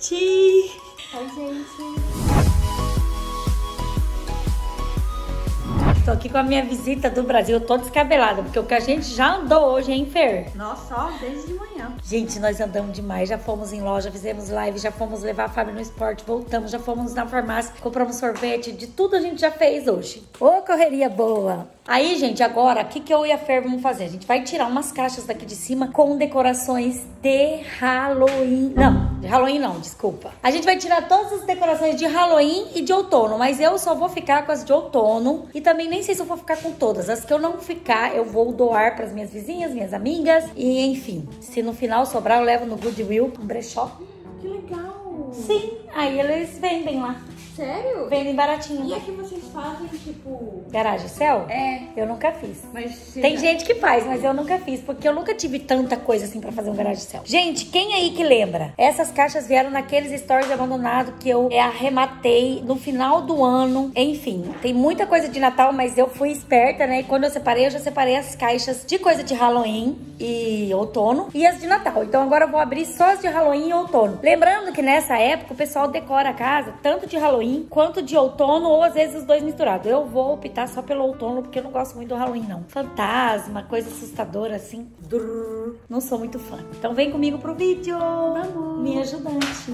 noite! Oi, gente! Tô aqui com a minha visita do Brasil, eu tô descabelada, porque o que a gente já andou hoje, hein, Fer? Nossa, ó, desde de manhã. Gente, nós andamos demais, já fomos em loja, fizemos live, já fomos levar a Fábio no esporte, voltamos, já fomos na farmácia, compramos sorvete, de tudo a gente já fez hoje. Ô, correria boa! Aí, gente, agora, o que eu e a Fer vamos fazer? A gente vai tirar umas caixas daqui de cima com decorações de Halloween. Não, de Halloween não, desculpa. A gente vai tirar todas as decorações de Halloween e de outono, mas eu só vou ficar com as de outono. E também nem sei se eu vou ficar com todas. As que eu não ficar, eu vou doar para as minhas vizinhas, minhas amigas. E, enfim, se no final sobrar, eu levo no Goodwill, um brechó. Que legal! Sim, aí eles vendem lá. Sério? Vendem baratinho. E aqui vocês fazem, tipo... Garagem céu? É. Eu nunca fiz. Mas tem gente que faz, mas eu nunca fiz, porque eu nunca tive tanta coisa assim pra fazer um garagem céu. Gente, quem aí que lembra? Essas caixas vieram naqueles stories abandonados que eu arrematei no final do ano. Enfim, tem muita coisa de Natal, mas eu fui esperta, né? E quando eu já separei as caixas de coisa de Halloween e outono e as de Natal. Então agora eu vou abrir só as de Halloween e outono. Lembrando que nessa época o pessoal decora a casa, tanto de Halloween quanto de outono, ou às vezes os dois misturados. Eu vou optar só pelo outono, porque eu não gosto muito do Halloween, não. Fantasma, coisa assustadora, assim. Não sou muito fã. Então vem comigo pro vídeo. Vamos. Me ajudante.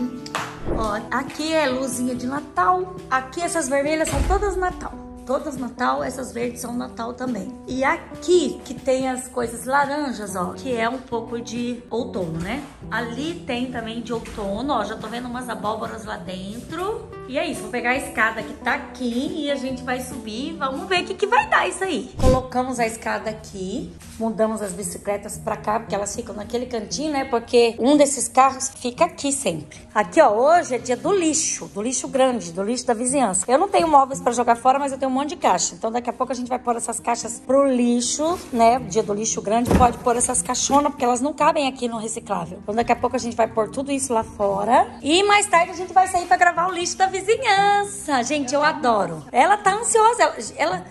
Ó, aqui é luzinha de Natal. Aqui essas vermelhas são todas Natal. Todas Natal, essas verdes são Natal também. E aqui que tem as coisas laranjas, ó, que é um pouco de outono, né? Ali tem também de outono, ó, já tô vendo umas abóboras lá dentro. E é isso, vou pegar a escada que tá aqui e a gente vai subir, vamos ver o que vai dar isso aí. Colocamos a escada aqui, mudamos as bicicletas pra cá, porque elas ficam naquele cantinho, né? Porque um desses carros fica aqui sempre. Aqui, ó, hoje é dia do lixo grande, do lixo da vizinhança. Eu não tenho móveis pra jogar fora, mas eu tenho um monte de caixa. Então daqui a pouco a gente vai pôr essas caixas pro lixo, né? Dia do lixo grande, pode pôr essas caixonas, porque elas não cabem aqui no reciclável. Então daqui a pouco a gente vai pôr tudo isso lá fora. E mais tarde a gente vai sair pra gravar o lixo da vizinhança. Gente, eu adoro. Ela tá ansiosa.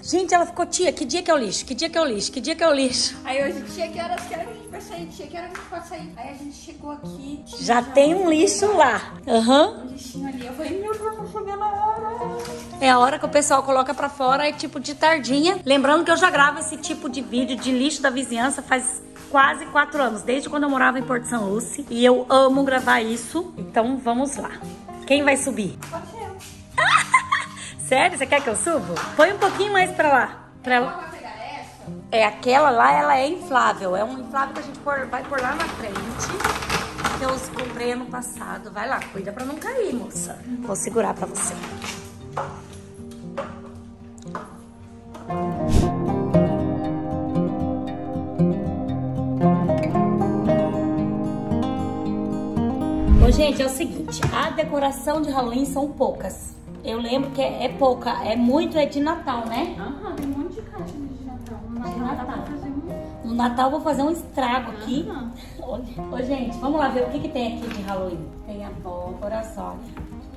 Gente, ela ficou, tia, que dia que é o lixo? Que dia que é o lixo? Que dia que é o lixo? Aí hoje, tia, que horas a gente vai sair? Tia, que horas a gente pode sair? Aí a gente chegou aqui. Tia, já tem um lixo lá. Aham. Um lixinho ali. Eu falei, meu Deus, não cheguei na hora. É a hora que o pessoal coloca pra fora, é tipo de tardinha. Lembrando que eu já gravo esse tipo de vídeo de lixo da vizinhança faz quase 4 anos, desde quando eu morava em Porto de São Lúcio. E eu amo gravar isso. Então vamos lá. Quem vai subir? Pode ser eu. Sério? Você quer que eu subo? Põe um pouquinho mais pra lá. Pra ela vai pegar essa? É, aquela lá, ela é inflável. É um inflável que a gente vai pôr lá na frente. Que eu comprei ano passado. Vai lá, cuida pra não cair, moça. Vou segurar pra você. Gente, é o seguinte, a decoração de Halloween são poucas. Eu lembro que é pouca, é muito, é de Natal, né? Aham, tem um monte de caixa de Natal. No Natal eu vou fazer um estrago aqui. Ô, gente, vamos lá ver o que tem aqui de Halloween. Tem abóbora, só.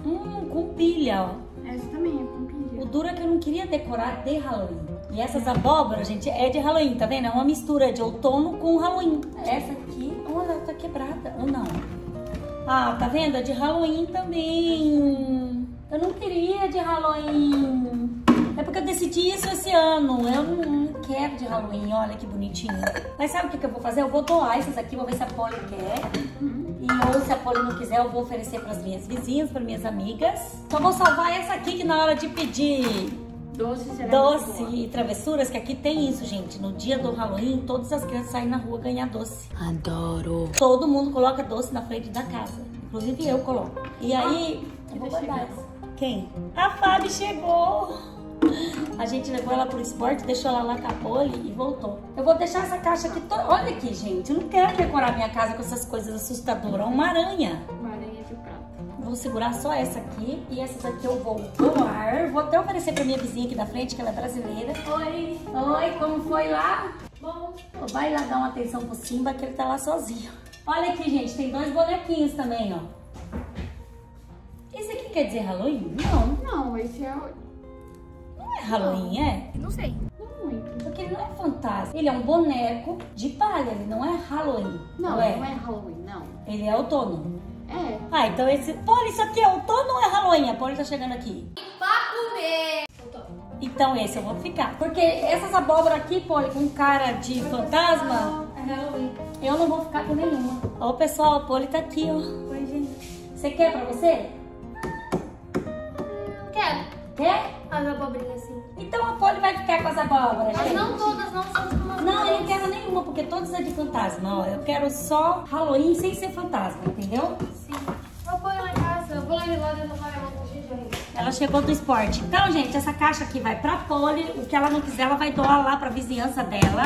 Com pilha, ó. Essa também é com pilha. O duro é que eu não queria decorar de Halloween. E essas abóboras, gente, é de Halloween, tá vendo? É uma mistura de outono com Halloween. Essa aqui, olha, ela tá quebrada, ou não? Ah, tá vendo? É de Halloween também. Eu não queria de Halloween. É porque eu decidi isso esse ano. Eu não quero de Halloween. Olha que bonitinho. Mas sabe o que eu vou fazer? Eu vou doar essas aqui. Vou ver se a Poli quer. E ou se a Poli não quiser, eu vou oferecer para as minhas vizinhas, para minhas amigas. Só vou salvar essa aqui que na hora de pedir... Doce e travessuras, que aqui tem isso, gente. No dia do Halloween, todas as crianças saem na rua ganhar doce. Adoro. Todo mundo coloca doce na frente da casa. Inclusive eu coloco. E aí, eu vou guardar essa. Quem? A Fábio chegou. A gente levou ela pro esporte, deixou ela lá com a Poli e voltou. Eu vou deixar essa caixa aqui toda. Olha aqui, gente. Eu não quero decorar minha casa com essas coisas assustadoras. Uma aranha. Vou segurar só essa aqui e essas aqui eu vou doar. Vou até oferecer pra minha vizinha aqui da frente, que ela é brasileira. Oi! Oi, como foi lá? Bom. Vai lá dar uma atenção pro Simba, que ele tá lá sozinho. Olha aqui, gente, tem 2 bonequinhos também, ó. Esse aqui quer dizer Halloween? Não. Não, esse é... Não é Halloween, é? Não sei. Porque ele não é fantasma, ele é um boneco de palha, ele não é Halloween. Não, não é Halloween, não. Ele é outono. É. Ah, então esse... Poli, isso aqui é outono ou é Halloween? A Poli tá chegando aqui. Pra comer. Então esse eu vou ficar. Porque essas abóboras aqui, Poli, com cara de fantasma... É Halloween. Eu não vou ficar com nenhuma. Ó, pessoal, a Poli tá aqui, ó. Oi, gente. Você quer pra você? Quero. Quer? As abobrinhas, sim. Então a Poli vai ficar com as abóboras, gente. Mas não todas, não são de fantasma. Não, eu não quero nenhuma, porque todas é de fantasma, ó. Eu quero só Halloween sem ser fantasma, entendeu? Sim. Eu ponho lá em casa, eu vou lá de lado e eu não vou levar um jeito aí. Ela chegou do esporte. Então, gente, essa caixa aqui vai pra Poli. O que ela não quiser, ela vai doar lá pra vizinhança dela.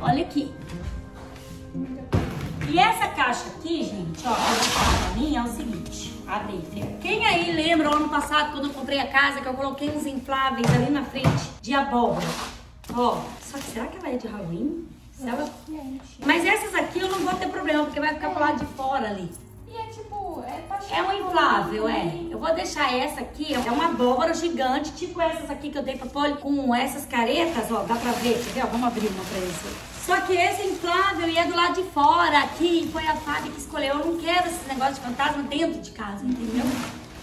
Olha aqui. E essa caixa aqui, gente, ó, pra mim é o seguinte. Abre aí. Quem aí lembra o ano passado, quando eu comprei a casa, que eu coloquei uns infláveis ali na frente de abóbora? Ó, só que será que ela é de Halloween? Ela... Mas essas aqui eu não vou ter problema, porque vai ficar pro lado de fora ali. E é tipo... É um inflável, é. Eu vou deixar essa aqui, é uma abóbora gigante, tipo essas aqui que eu dei pra Poli, com essas caretas, ó, dá pra ver, quer ver? Ó, vamos abrir uma pra esse. Só que esse é inflável e é do lado de fora, aqui, foi a Fábio que escolheu. Eu não quero esse negócio de fantasma dentro de casa, entendeu?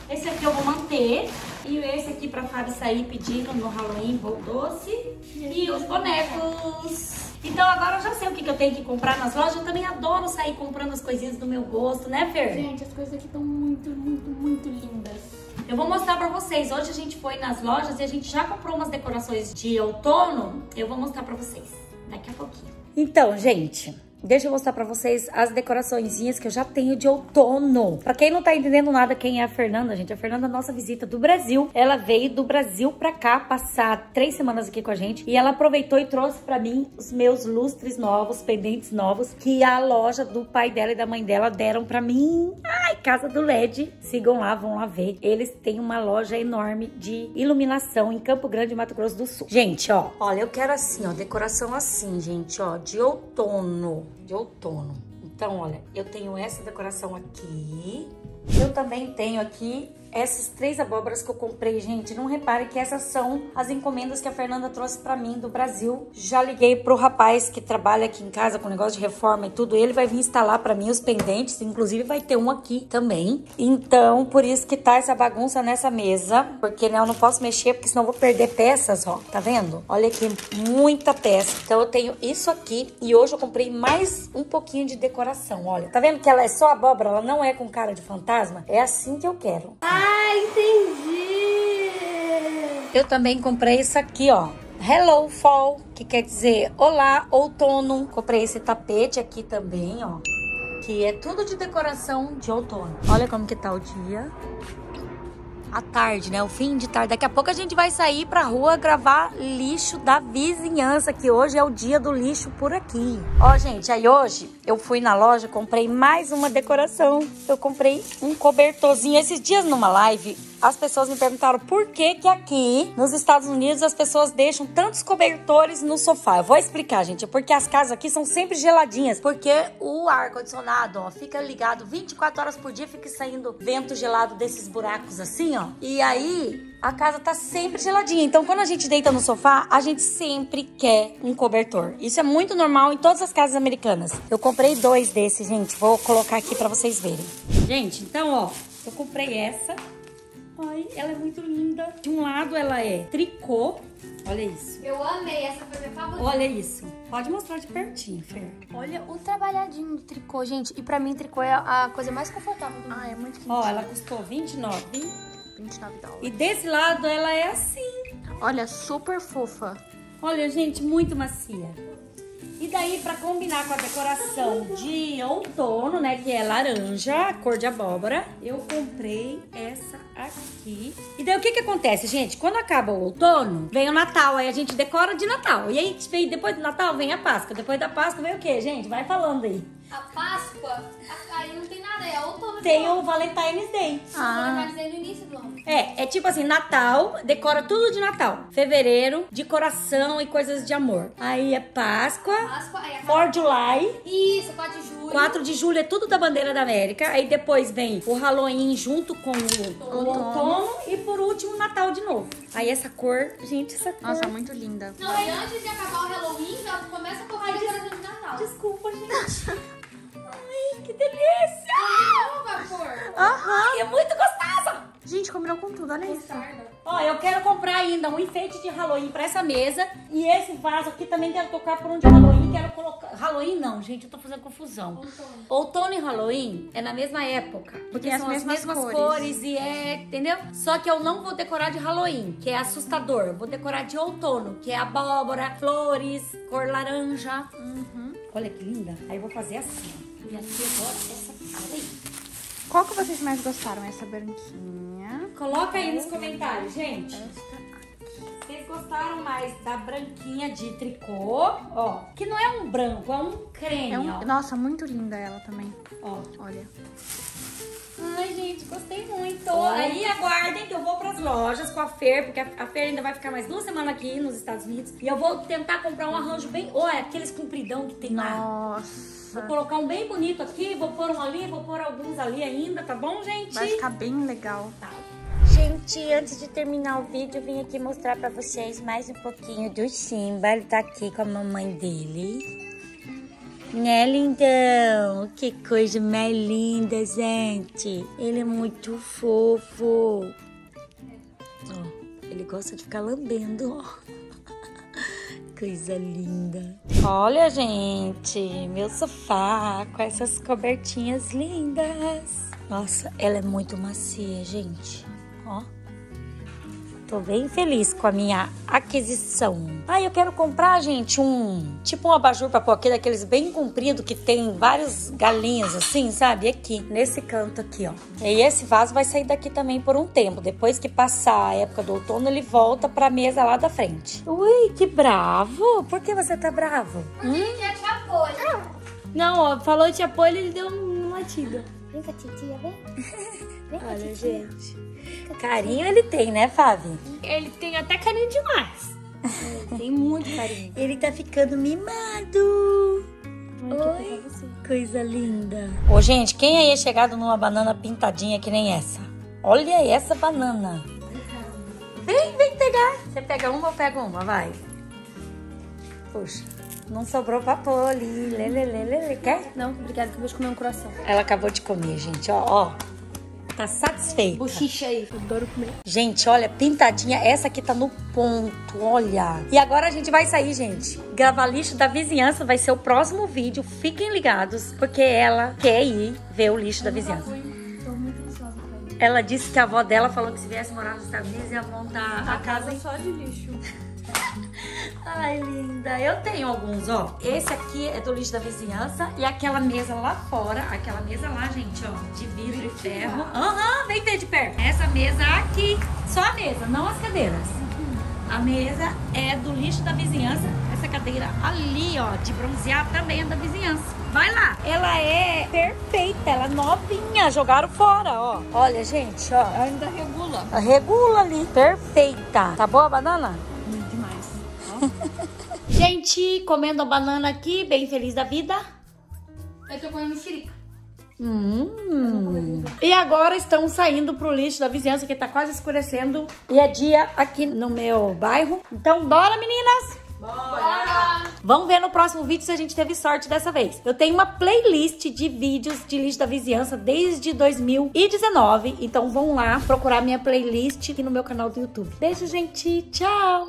Esse aqui eu vou manter. E esse aqui pra Fábio sair pedindo no Halloween, bolo doce. E os bonecos. Então agora eu já sei o que eu tenho que comprar nas lojas. Eu também adoro sair comprando as coisinhas do meu gosto, né, Fer? Gente, as coisas aqui estão muito, muito, muito lindas. Eu vou mostrar pra vocês. Hoje a gente foi nas lojas e a gente já comprou umas decorações de outono. Eu vou mostrar pra vocês daqui a pouquinho. Então, gente, deixa eu mostrar pra vocês as decoraçõezinhas que eu já tenho de outono. Pra quem não tá entendendo nada quem é a Fernanda, gente, a Fernanda é nossa visita do Brasil. Ela veio do Brasil pra cá passar 3 semanas aqui com a gente. E ela aproveitou e trouxe pra mim os meus lustres novos, pendentes novos, que a loja do pai dela e da mãe dela deram pra mim. Ai, Casa do LED. Sigam lá, vão lá ver. Eles têm uma loja enorme de iluminação em Campo Grande, Mato Grosso do Sul. Gente, ó. Olha, eu quero assim, ó, decoração assim, gente, ó, de outono. De outono. Então, olha, eu tenho essa decoração aqui. Eu também tenho aqui essas 3 abóboras que eu comprei, gente. Não repare que essas são as encomendas que a Fernanda trouxe pra mim do Brasil. Já liguei pro rapaz que trabalha aqui em casa com negócio de reforma e tudo. Ele vai vir instalar pra mim os pendentes. Inclusive vai ter um aqui também. Então, por isso que tá essa bagunça nessa mesa. Porque né, eu não posso mexer, porque senão eu vou perder peças, ó. Tá vendo? Olha aqui, muita peça. Então eu tenho isso aqui. E hoje eu comprei mais um pouquinho de decoração, olha. Tá vendo que ela é só abóbora? Ela não é com cara de fantasma? É assim que eu quero. Ah, entendi! Eu também comprei isso aqui, ó. Hello Fall, que quer dizer Olá, Outono. Comprei esse tapete aqui também, ó. Que é tudo de decoração de outono. Olha como que tá o dia. A tarde, né? O fim de tarde. Daqui a pouco a gente vai sair pra rua gravar lixo da vizinhança, que hoje é o dia do lixo por aqui. Ó, gente, aí hoje eu fui na loja, comprei mais uma decoração. Eu comprei um cobertorzinho. Esses dias numa live, as pessoas me perguntaram por que que aqui nos Estados Unidos as pessoas deixam tantos cobertores no sofá. Eu vou explicar, gente. É porque as casas aqui são sempre geladinhas. Porque o ar-condicionado, ó, fica ligado 24 horas por dia, fica saindo vento gelado desses buracos assim, ó. E aí, a casa tá sempre geladinha. Então, quando a gente deita no sofá, a gente sempre quer um cobertor. Isso é muito normal em todas as casas americanas. Eu comprei 2 desses, gente. Vou colocar aqui pra vocês verem. Gente, então, ó, eu comprei essa. Ai, ela é muito linda. De um lado, ela é tricô. Olha isso. Eu amei. Essa foi minha favorita. Olha isso. Pode mostrar de pertinho, Fer. Olha o trabalhadinho do tricô, gente. E pra mim, tricô é a coisa mais confortável do mundo. Ah, é muito lindo. Ó, ela custou $29. E desse lado ela é assim. Olha, super fofa. Olha, gente, muito macia. E daí, pra combinar com a decoração de outono, né, que é laranja, cor de abóbora, eu comprei essa aqui. E daí, o que que acontece, gente? Quando acaba o outono, vem o Natal, aí a gente decora de Natal. E aí, depois do Natal, vem a Páscoa. Depois da Páscoa, vem o quê, gente? Vai falando aí. A Páscoa, aí não tem nada, é outono. Tem o Valentine's Day. Ah. O Valentine's Day no início do ano. É tipo assim, Natal, decora tudo de Natal. Fevereiro, de coração e coisas de amor. Aí é Páscoa. Páscoa, aí é 4 de July. Isso, 4 de julho. 4 de julho é tudo da bandeira da América. Aí depois vem o Halloween junto com o outono. E por último, Natal de novo. Aí essa cor, gente, essa cor. Nossa, muito linda. Não, mas antes de acabar o Halloween, já começa a colocar a decoração de Natal. Desculpa, gente. Que delícia! Ai, é muito gostosa. Gente, combinou com tudo, olha isso. Ó, eu quero comprar ainda um enfeite de Halloween pra essa mesa. E esse vaso aqui também quero tocar por um de Halloween. Quero colocar... Halloween não, gente, eu tô fazendo confusão. Outono, outono e Halloween é na mesma época. Porque são as mesmas cores e é... Entendeu? Só que eu não vou decorar de Halloween, que é assustador. Eu vou decorar de outono, que é abóbora, flores, cor laranja. Uhum. Olha que linda. Aí eu vou fazer assim. E aqui agora, essa cara aí. Qual que vocês mais gostaram? Essa branquinha. Coloca aí nos comentários, gente. Vocês gostaram mais da branquinha de tricô, ó. Que não é um branco, é um creme, ó. Nossa, muito linda ela também. Ó. Olha. Ai, gente, gostei muito. Aí aguardem que eu vou pras lojas com a Fer, porque a Fer ainda vai ficar mais 2 semanas aqui nos Estados Unidos. E eu vou tentar comprar um arranjo bem... Ó, é aqueles compridão que tem lá. Nossa. Vou colocar um bem bonito aqui, vou pôr um ali, vou pôr alguns ali ainda, tá bom, gente? Vai ficar bem legal. Tá. Gente, antes de terminar o vídeo, vim aqui mostrar pra vocês mais um pouquinho do Simba. Ele tá aqui com a mamãe dele. Né, lindão? Que coisa mais linda, gente. Ele é muito fofo. Ó, ele gosta de ficar lambendo, ó. Coisa linda. Olha, gente, meu sofá com essas cobertinhas lindas. Nossa, ela é muito macia, gente. Ó. Tô bem feliz com a minha aquisição. Ah, eu quero comprar, gente, um... Tipo um abajur pra pôr aqui, daqueles bem comprido que tem vários galinhos assim, sabe? Aqui, nesse canto aqui, ó. E esse vaso vai sair daqui também por um tempo. Depois que passar a época do outono, ele volta pra mesa lá da frente. Ui, que bravo! Por que você tá bravo? Ele já te apoia. Não, ó, falou te apoio, ele deu um latido. Vem com a titia, vem. Vem com a titia. Olha, gente... Carinho ele tem, né, Fábio? Ele tem até carinho demais. Ele tem muito carinho. Ele tá ficando mimado. Oi, coisa linda. Ô, gente, quem aí é chegado numa banana pintadinha que nem essa? Olha essa banana. Vem, vem pegar. Você pega uma ou pega uma, vai. Puxa, não sobrou pra Poli. Lelelelele, quer? Não, obrigada, que eu vou comer um coração. Ela acabou de comer, gente, ó, ó. Tá satisfeita. Bochicha aí. Adoro comer. Gente, olha, pintadinha. Essa aqui tá no ponto, olha. E agora a gente vai sair, gente. Gravar lixo da vizinhança vai ser o próximo vídeo. Fiquem ligados, porque ela quer ir ver o lixo da vizinhança. Tô muito ansiosa pra ir. Ela disse que a avó dela falou que se viesse morar nos Estados Unidos ia montar a casa só de lixo. Ai, linda. Eu tenho alguns, ó. Esse aqui é do lixo da vizinhança. E aquela mesa lá fora. Aquela mesa lá, gente, ó. De vidro e ferro. Aham, vem ver de perto. Essa mesa aqui. Só a mesa, não as cadeiras. A mesa é do lixo da vizinhança. Essa cadeira ali, ó. De bronzear também é da vizinhança. Vai lá. Ela é perfeita. Ela é novinha. Jogaram fora, ó. Olha, gente, ó. Ainda regula. Regula ali. Perfeita. Tá boa a banana? Gente, comendo a banana aqui, bem feliz da vida. Eu tô comendo mexerica. E agora estamos saindo pro lixo da vizinhança, que tá quase escurecendo. E é dia aqui no meu bairro. Então, bora, meninas! Bora! Vamos ver no próximo vídeo se a gente teve sorte dessa vez. Eu tenho uma playlist de vídeos de lixo da vizinhança desde 2019. Então, vão lá procurar minha playlist aqui no meu canal do YouTube. Beijo, gente! Tchau!